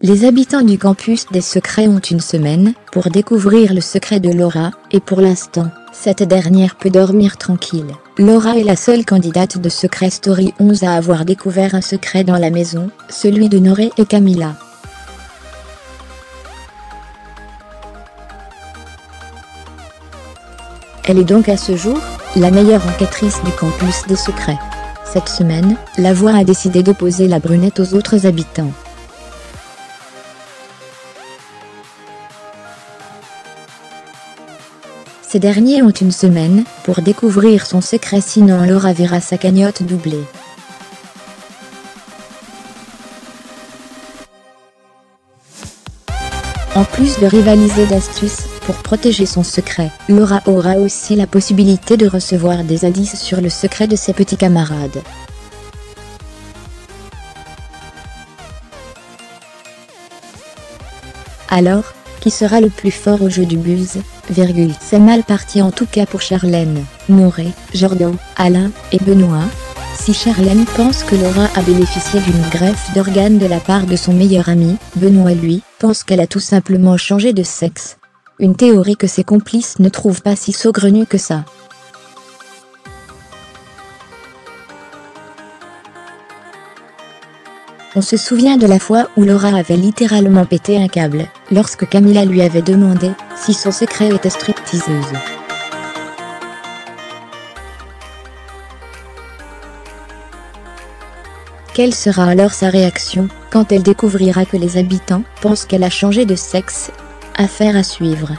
Les habitants du campus des secrets ont une semaine pour découvrir le secret de Laura, et pour l'instant, cette dernière peut dormir tranquille. Laura est la seule candidate de Secret Story 11 à avoir découvert un secret dans la maison, celui de Laura et Kamila. Elle est donc à ce jour la meilleure enquêtrice du campus des secrets. Cette semaine, la voix a décidé d'opposer la brunette aux autres habitants. Ces derniers ont une semaine pour découvrir son secret, sinon Laura verra sa cagnotte doublée. En plus de rivaliser d'astuces pour protéger son secret, Laura aura aussi la possibilité de recevoir des indices sur le secret de ses petits camarades. Alors, qui sera le plus fort au jeu du buzz ? C'est mal parti en tout cas pour Charlène, Noré, Jordan, Alain et Benoît. Si Charlène pense que Laura a bénéficié d'une greffe d'organes de la part de son meilleur ami, Benoît lui, pense qu'elle a tout simplement changé de sexe. Une théorie que ses complices ne trouvent pas si saugrenue que ça. On se souvient de la fois où Laura avait littéralement pété un câble, lorsque Kamila lui avait demandé si son secret était stripteaseuse. Quelle sera alors sa réaction quand elle découvrira que les habitants pensent qu'elle a changé de sexe ? Affaire à suivre.